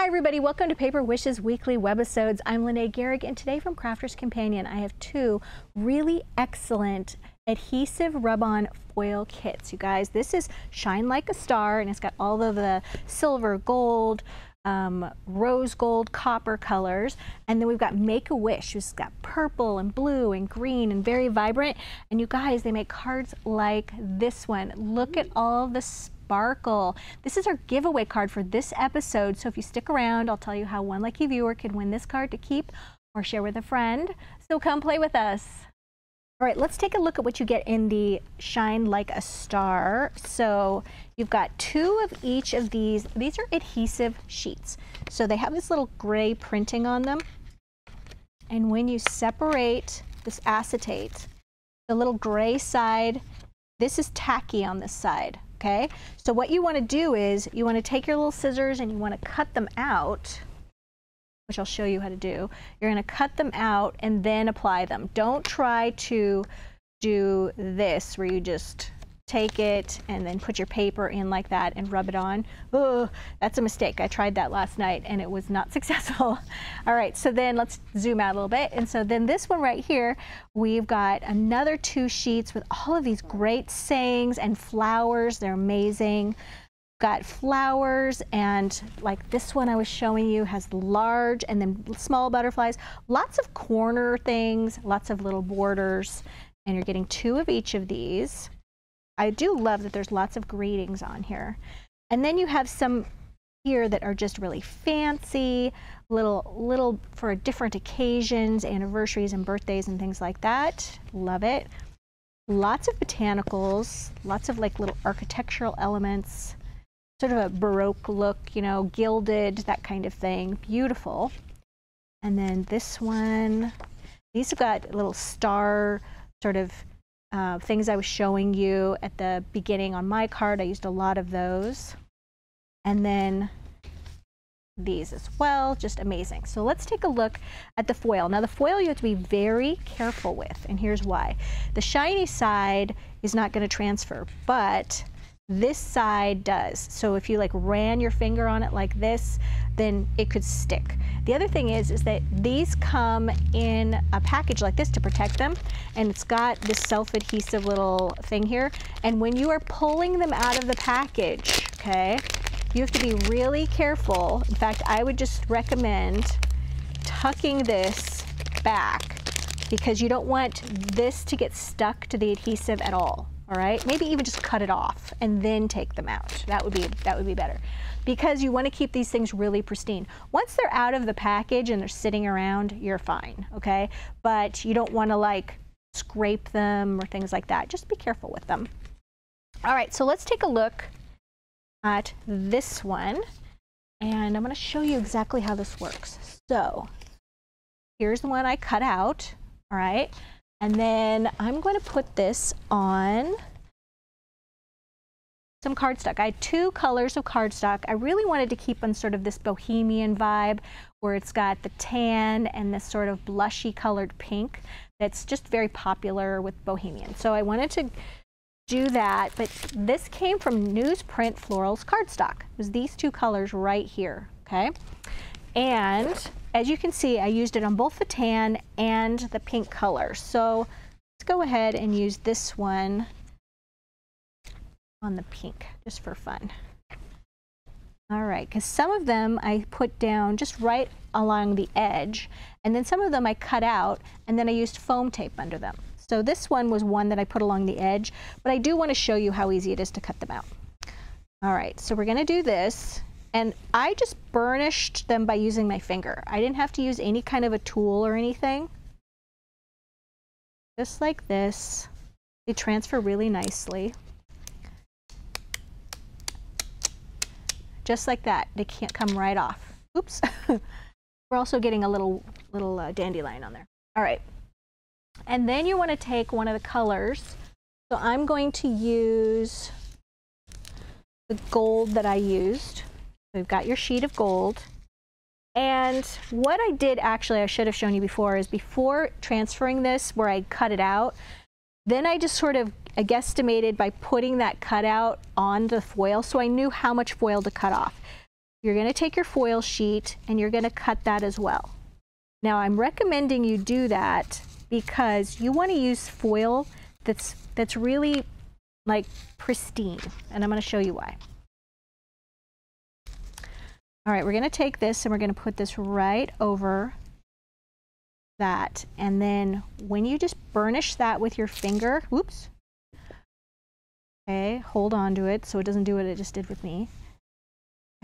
Hi everybody, welcome to Paper Wishes Weekly Webisodes. I'm Lene Gehrig, and today from Crafter's Companion I have two really excellent adhesive rub-on foil kits. You guys, this is Shine Like a Star, and it's got all of the silver, gold, rose gold, copper colors, and then we've got Make-A-Wish, who's got purple and blue and green and very vibrant. And you guys, they make cards like this one. Look at all the sparkle. This is our giveaway card for this episode, so if you stick around, I'll tell you how one lucky viewer can win this card to keep or share with a friend. So come play with us. All right, let's take a look at what you get in the Shine Like a Star. So you've got two of each of these. These are adhesive sheets, so they have this little gray printing on them, and when you separate this acetate, the little gray side, this is tacky on this side. Okay, so what you want to do is you want to take your little scissors and you want to cut them out, which I'll show you how to do. You're going to cut them out and then apply them. Don't try to do this where you just take it and then put your paper in like that and rub it on. Oh, that's a mistake. I tried that last night and it was not successful. All right, so then let's zoom out a little bit. And so then this one right here, we've got another two sheets with all of these great sayings and flowers. They're amazing. Got flowers, and like this one I was showing you has large and then small butterflies, lots of corner things, lots of little borders, and you're getting two of each of these. I do love that there's lots of greetings on here. And then you have some here that are just really fancy, little for different occasions, anniversaries and birthdays and things like that. Love it. Lots of botanicals, lots of like little architectural elements, sort of a Baroque look, you know, gilded, that kind of thing. Beautiful. And then this one, these have got little star sort of things I was showing you at the beginning on my card. I used a lot of those. And then these as well, just amazing. So let's take a look at the foil. Now the foil you have to be very careful with, and here's why. The shiny side is not going to transfer, but this side does. So if you like ran your finger on it like this, then it could stick. The other thing is that these come in a package like this to protect them, and it's got this self-adhesive little thing here, and when you are pulling them out of the package, okay, you have to be really careful. In fact, I would just recommend tucking this back because you don't want this to get stuck to the adhesive at all. All right, maybe even just cut it off and then take them out. That would be better, because you want to keep these things really pristine. Once they're out of the package and they're sitting around, you're fine, okay? But you don't want to like scrape them or things like that. Just be careful with them. All right, so let's take a look at this one, and I'm going to show you exactly how this works. So here's the one I cut out, all right? And then I'm going to put this on some cardstock. I had two colors of cardstock. I really wanted to keep on sort of this bohemian vibe where it's got the tan and this sort of blushy colored pink that's just very popular with bohemian. So I wanted to do that, but this came from Newsprint Florals cardstock. It was these two colors right here, okay? And as you can see, I used it on both the tan and the pink color. So let's go ahead and use this one on the pink, just for fun. All right, because some of them I put down just right along the edge, and then some of them I cut out, and then I used foam tape under them. So this one was one that I put along the edge, but I do want to show you how easy it is to cut them out. All right, so we're going to do this. And I just burnished them by using my finger. I didn't have to use any kind of a tool or anything. Just like this. They transfer really nicely. Just like that. They can't come right off. Oops. We're also getting a little dandelion on there. All right. And then you want to take one of the colors. So I'm going to use the gold that I used. We've got your sheet of gold, and what I did, actually I should have shown you before, is before transferring this where I cut it out, then I just sort of guesstimated by putting that cutout on the foil, so I knew how much foil to cut off. You're going to take your foil sheet and you're going to cut that as well. Now I'm recommending you do that because you want to use foil that's really like pristine, and I'm going to show you why. All right, we're going to take this and we're going to put this right over that, and then when you just burnish that with your finger, whoops, okay, hold on to it so it doesn't do what it just did with me.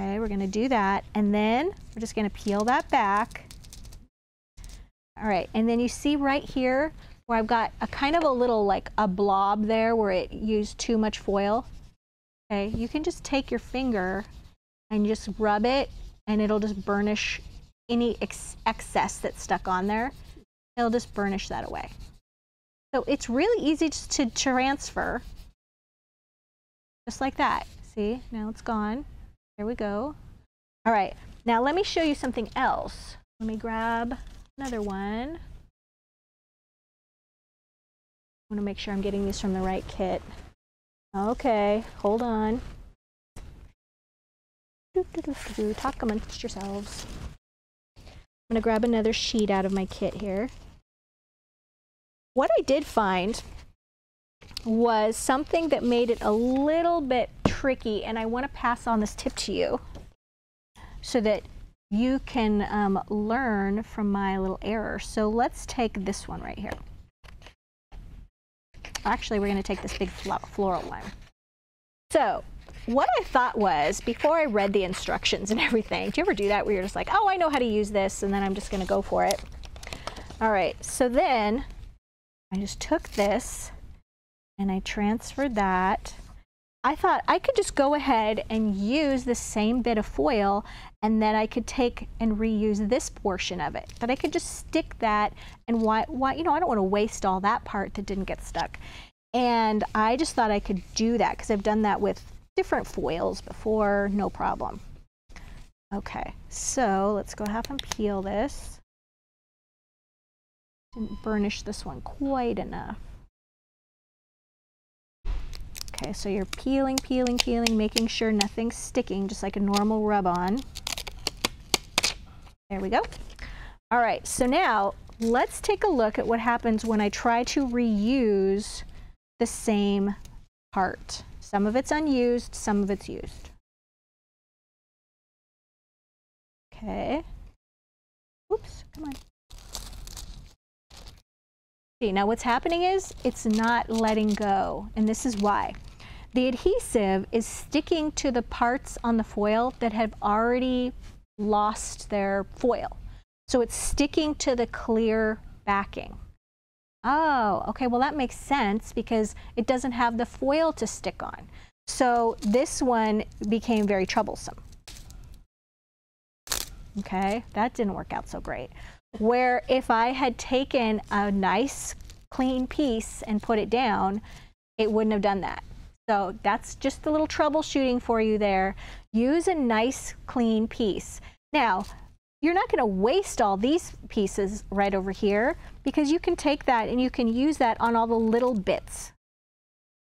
Okay, we're going to do that, and then we're just going to peel that back. All right, and then you see right here where I've got a kind of a little like a blob there where it used too much foil. Okay, you can just take your finger and just rub it, and it'll just burnish any excess that's stuck on there. It'll just burnish that away. So it's really easy to transfer, just like that. See, now it's gone. There we go. All right, now let me show you something else. Let me grab another one. I want to make sure I'm getting these from the right kit. Okay, hold on. Talk amongst yourselves. I'm going to grab another sheet out of my kit here. What I did find was something that made it a little bit tricky, and I want to pass on this tip to you so that you can learn from my little error. So let's take this one right here. Actually, we're going to take this big floral one. So what I thought was, before I read the instructions and everything, do you ever do that where you're just like, oh, I know how to use this, and then I'm just going to go for it? All right, so then I just took this and I transferred that. I thought I could just go ahead and use the same bit of foil, and then I could take and reuse this portion of it. But I could just stick that, and why, you know, I don't want to waste all that part that didn't get stuck. And I just thought I could do that because I've done that with different foils before, no problem. Okay, so let's go ahead and peel this. Didn't burnish this one quite enough. Okay, so you're peeling, peeling, peeling, making sure nothing's sticking, just like a normal rub-on. There we go. All right, so now let's take a look at what happens when I try to reuse the same part. Some of it's unused, some of it's used. Okay. Oops, come on. See, now what's happening is it's not letting go, and this is why. The adhesive is sticking to the parts on the foil that have already lost their foil. So it's sticking to the clear backing. Oh, okay, well that makes sense because it doesn't have the foil to stick on. So this one became very troublesome. Okay, that didn't work out so great. Where if I had taken a nice clean piece and put it down, it wouldn't have done that. So that's just a little troubleshooting for you there. Use a nice clean piece. Now, you're not going to waste all these pieces right over here because you can take that and you can use that on all the little bits.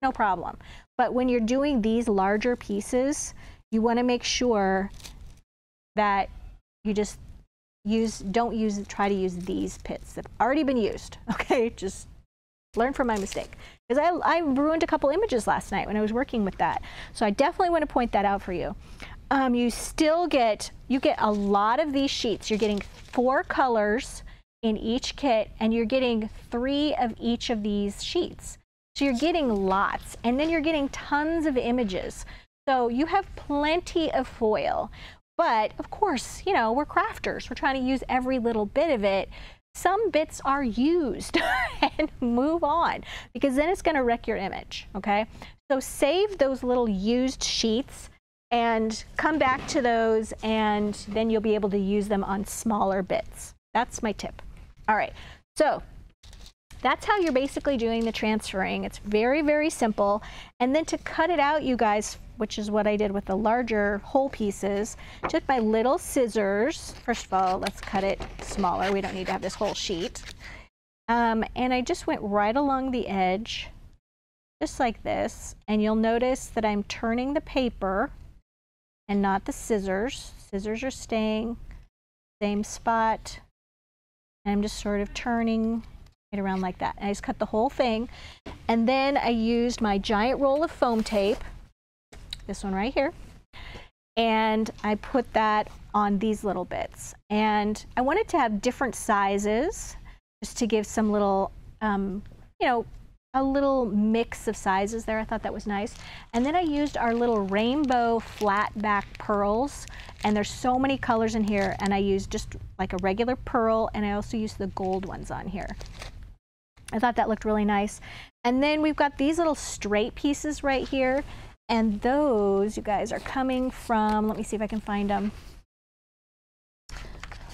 No problem. But when you're doing these larger pieces, you want to make sure that you just try to use these pits that have already been used. Okay, just learn from my mistake. Because I ruined a couple images last night when I was working with that. So I definitely want to point that out for you. You still get, you get a lot of these sheets. You're getting 4 colors in each kit, and you're getting 3 of each of these sheets. So you're getting lots, and then you're getting tons of images. So you have plenty of foil. But of course, you know, we're crafters. We're trying to use every little bit of it. Some bits are used and move on, because then it's going to wreck your image, okay? So save those little used sheets and come back to those, and then you'll be able to use them on smaller bits. That's my tip. All right, so that's how you're basically doing the transferring. It's very, very simple. And then to cut it out, you guys, which is what I did with the larger whole pieces, took my little scissors. First of all, let's cut it smaller. We don't need to have this whole sheet. And I just went right along the edge, just like this. And you'll notice that I'm turning the paper and not the scissors. Scissors are staying same spot. And I'm just sort of turning it around like that. And I just cut the whole thing. And then I used my giant roll of foam tape, this one right here, and I put that on these little bits. And I wanted to have different sizes just to give some little, you know, a little mix of sizes there. I thought that was nice. And then I used our little rainbow flat back pearls, and there's so many colors in here, and I used just like a regular pearl, and I also used the gold ones on here. I thought that looked really nice. And then we've got these little straight pieces right here, and those, you guys, are coming from, let me see if I can find them,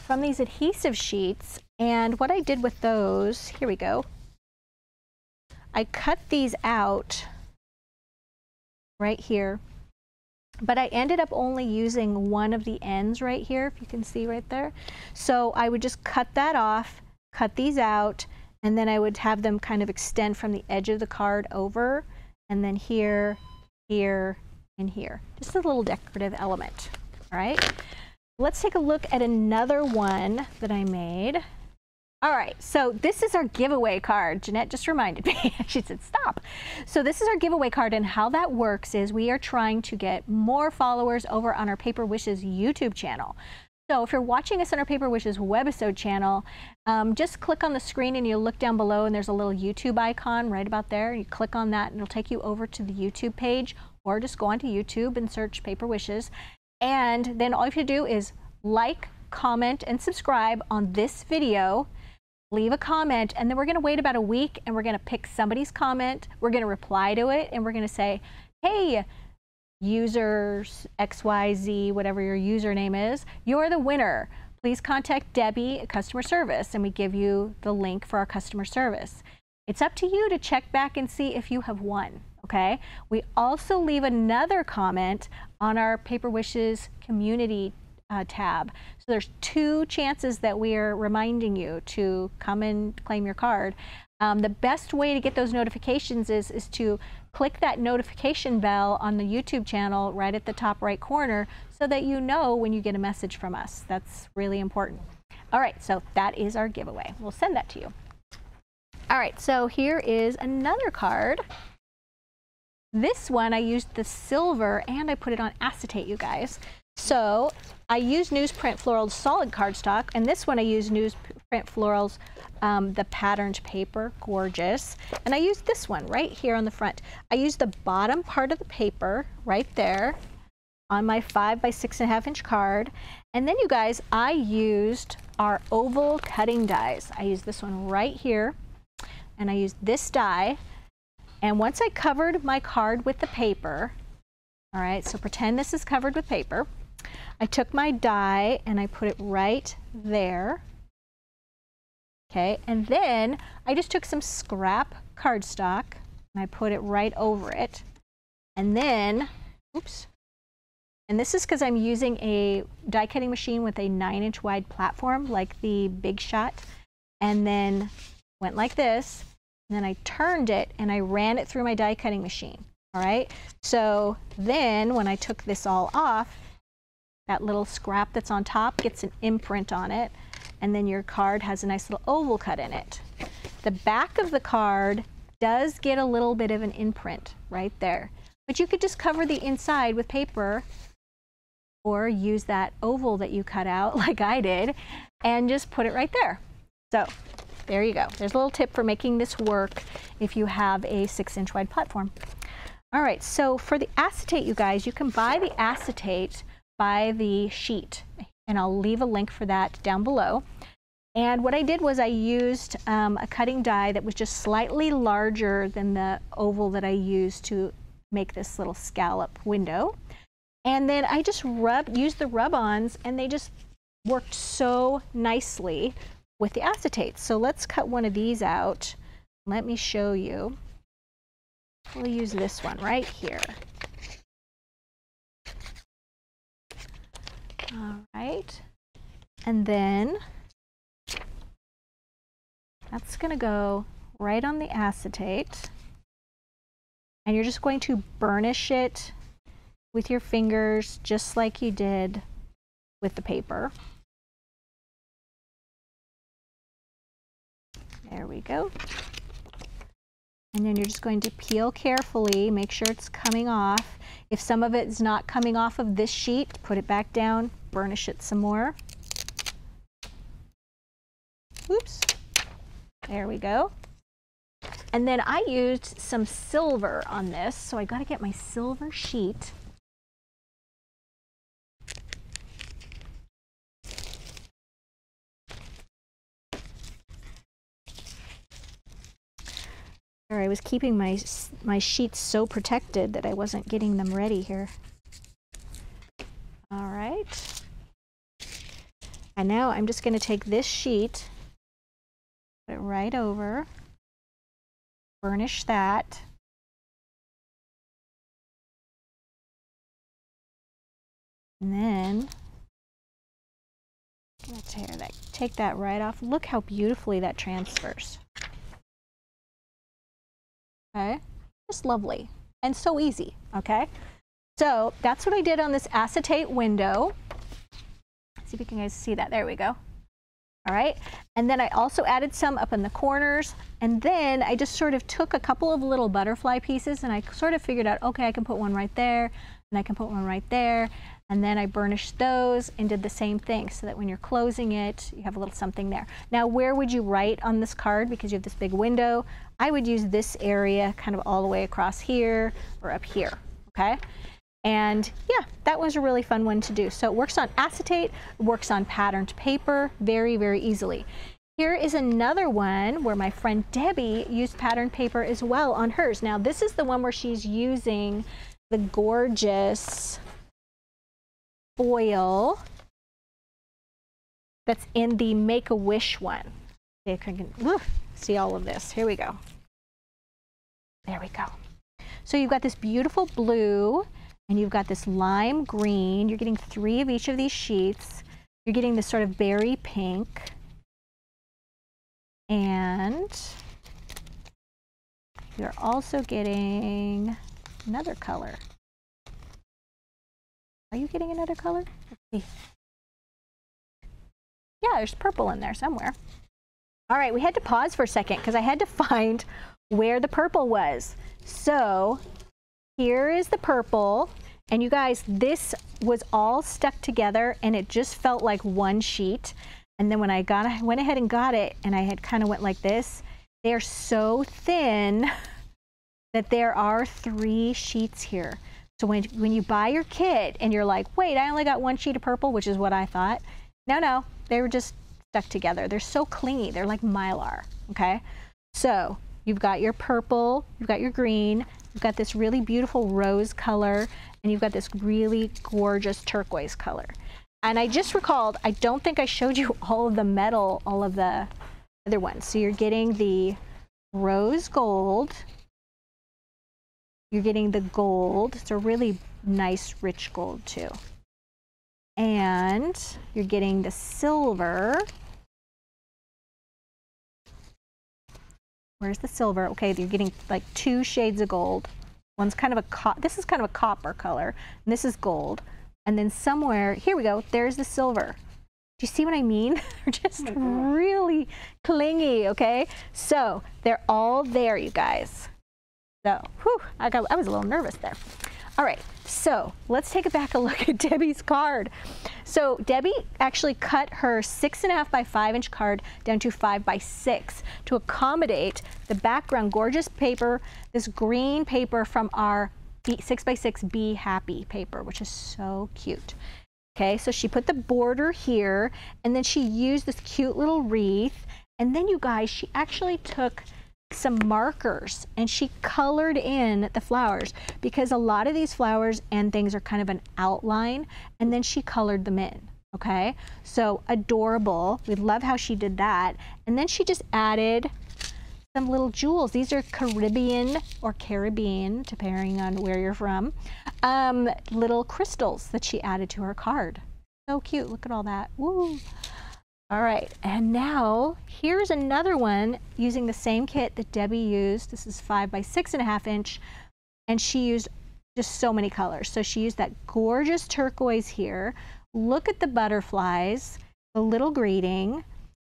from these adhesive sheets. And what I did with those, here we go, I cut these out right here, but I ended up only using one of the ends right here, if you can see right there. So I would just cut that off, cut these out, and then I would have them kind of extend from the edge of the card over, and then here, here, and here. Just a little decorative element, all right? Let's take a look at another one that I made. All right, so this is our giveaway card. Jeanette just reminded me, she said stop. So this is our giveaway card, and how that works is we are trying to get more followers over on our Paper Wishes YouTube channel. So if you're watching us on our Paper Wishes webisode channel, just click on the screen and you'll look down below, and there's a little YouTube icon right about there. You click on that and it'll take you over to the YouTube page, or just go onto YouTube and search Paper Wishes. And then all you have to do is like, comment, and subscribe on this video. Leave a comment, and then we're gonna wait about a week, and we're gonna pick somebody's comment, we're gonna reply to it, and we're gonna say, hey, users XYZ, whatever your username is, you're the winner. Please contact Debbie at customer service, and we give you the link for our customer service. It's up to you to check back and see if you have won, okay? We also leave another comment on our Paper Wishes community tab. So there's two chances that we are reminding you to come and claim your card. The best way to get those notifications is to click that notification bell on the YouTube channel right at the top right corner, so that you know when you get a message from us. That's really important. All right, so that is our giveaway. We'll send that to you. All right, so here is another card. This one I used the silver, and I put it on acetate, you guys. So I use Newsprint Florals solid cardstock, and this one I use Newsprint Florals, the patterned paper, gorgeous. And I use this one right here on the front. I use the bottom part of the paper right there on my 5 by 6.5 inch card. And then, you guys, I used our oval cutting dies. I used this one right here, and I used this die. And once I covered my card with the paper, all right, so pretend this is covered with paper. I took my die and I put it right there, okay, and then I just took some scrap cardstock and I put it right over it, and then, oops, and this is because I'm using a die cutting machine with a 9-inch wide platform like the Big Shot, and then went like this, and then I turned it and I ran it through my die cutting machine, all right? So then when I took this all off, that little scrap that's on top gets an imprint on it, and then your card has a nice little oval cut in it. The back of the card does get a little bit of an imprint right there, but you could just cover the inside with paper or use that oval that you cut out like I did and just put it right there. So there you go. There's a little tip for making this work if you have a 6-inch wide platform. All right, so for the acetate, you guys, you can buy the acetate by the sheet, and I'll leave a link for that down below. And what I did was I used a cutting die that was just slightly larger than the oval that I used to make this little scallop window, and then I just used the rub-ons, and they just worked so nicely with the acetate. So let's cut one of these out. Let me show you. We'll use this one right here. All right, and then that's going to go right on the acetate, and you're just going to burnish it with your fingers, just like you did with the paper. There we go. And then you're just going to peel carefully, make sure it's coming off. If some of it's not coming off of this sheet, put it back down, burnish it some more. Oops, there we go. And then I used some silver on this, so I gotta get my silver sheet. I was keeping my sheets so protected that I wasn't getting them ready here. All right. And now I'm just going to take this sheet, put it right over, burnish that. And then I'm going to tear that, take that right off. Look how beautifully that transfers. Okay, just lovely and so easy. Okay, so that's what I did on this acetate window. See if you can guys see that. There we go. All right, and then I also added some up in the corners, and then I just sort of took a couple of little butterfly pieces and I sort of figured out, okay, I can put one right there and I can put one right there, and then I burnished those and did the same thing so that when you're closing it, you have a little something there. Now, where would you write on this card because you have this big window? I would use this area kind of all the way across here or up here, okay? And yeah, that was a really fun one to do. So it works on acetate, it works on patterned paper very, very easily. Here is another one where my friend Debbie used patterned paper as well on hers. Now, this is the one where she's using the gorgeous foil that's in the Make-A-Wish one. See all of this. Here we go. There we go. So you've got this beautiful blue and you've got this lime green. You're getting three of each of these sheets. You're getting this sort of berry pink and you're also getting another color. Are you getting another color? Let's see. Yeah, there's purple in there somewhere. All right, we had to pause for a second because I had to find where the purple was. So here is the purple, and you guys, this was all stuck together and it just felt like one sheet. And then when I went ahead and got it and I had kind of went like this, they're so thin that there are three sheets here. So when you buy your kit and you're like, wait, I only got one sheet of purple, which is what I thought. No, they were just stuck together. They're so clingy. They're like Mylar, okay? So you've got your purple, you've got your green, you've got this really beautiful rose color, and you've got this really gorgeous turquoise color. And I just recalled, I don't think I showed you all of the metal, all of the other ones. So you're getting the rose gold. You're getting the gold. It's a really nice, rich gold too. And you're getting the silver. Where's the silver? Okay, you're getting like two shades of gold. One's kind of a, this is kind of a copper color, and this is gold. And then somewhere, here we go, there's the silver. Do you see what I mean? They're just really clingy, okay? So they're all there, you guys. So, whew, I was a little nervous there. All right, so let's take a look at Debbie's card. So Debbie actually cut her 6.5 by 5 inch card down to 5 by 6 to accommodate the background gorgeous paper, this green paper from our 6 by 6 Be Happy paper, which is so cute. Okay, so she put the border here and then she used this cute little wreath. And then you guys, she actually took some markers and she colored in the flowers because a lot of these flowers and things are kind of an outline, and then she colored them in. Okay, so adorable. We love how she did that. And then she just added some little jewels. These are Caribbean, depending on where you're from, little crystals that she added to her card. So cute, look at all that. Woo. All right, and now here's another one using the same kit that Debbie used. This is 5 by 6.5 inch, and she used just so many colors. So she used that gorgeous turquoise here. Look at the butterflies, the little greeting.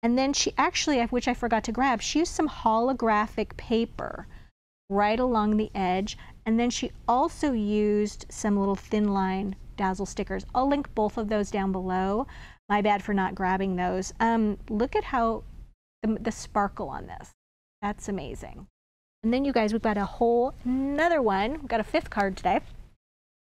And then she actually, which I forgot to grab, she used some holographic paper right along the edge. And then she also used some little thin line dazzle stickers. I'll link both of those down below. My bad for not grabbing those. Look at how the sparkle on this. That's amazing. And then you guys, we've got a whole another one. We've got a fifth card today.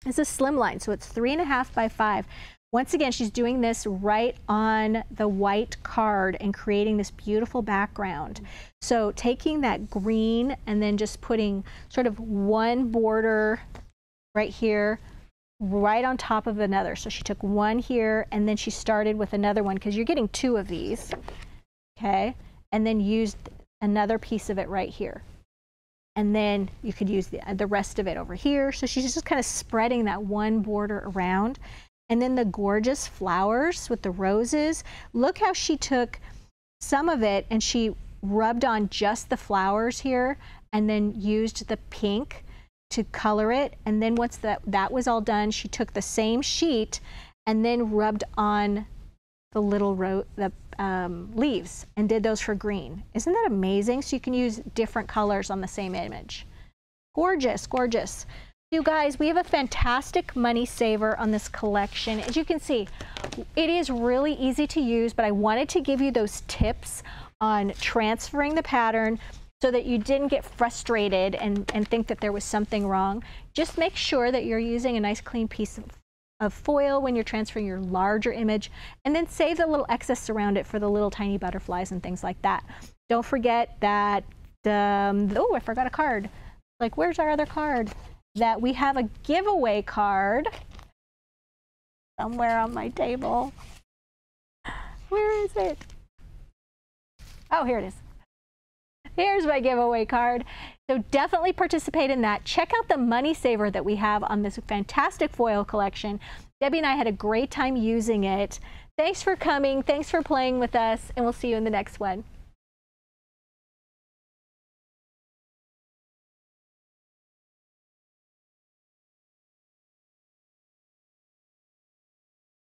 It's a slim line, so it's 3.5 by 5. Once again, she's doing this right on the white card and creating this beautiful background. So taking that green and then just putting sort of one border right here, right on top of another. So she took one here and then she started with another one because you're getting two of these, okay? And then used another piece of it right here. And then you could use the rest of it over here. So she's just kind of spreading that one border around. And then the gorgeous flowers with the roses. Look how she took some of it and she rubbed on just the flowers here and then used the pink to color it. And then once that was all done, she took the same sheet and then rubbed on the little leaves and did those for green. Isn't that amazing? So you can use different colors on the same image. Gorgeous, gorgeous. You guys, we have a fantastic money saver on this collection. As you can see, it is really easy to use, but I wanted to give you those tips on transferring the pattern so that you didn't get frustrated and think that there was something wrong. Just make sure that you're using a nice clean piece of foil when you're transferring your larger image, and then save the little excess around it for the little tiny butterflies and things like that. Don't forget that, oh, I forgot a card. Like, where's our other card? That we have a giveaway card somewhere on my table. Where is it? Oh, here it is. Here's my giveaway card. So definitely participate in that. Check out the money saver that we have on this fantastic foil collection. Debbie and I had a great time using it. Thanks for coming. Thanks for playing with us. And we'll see you in the next one.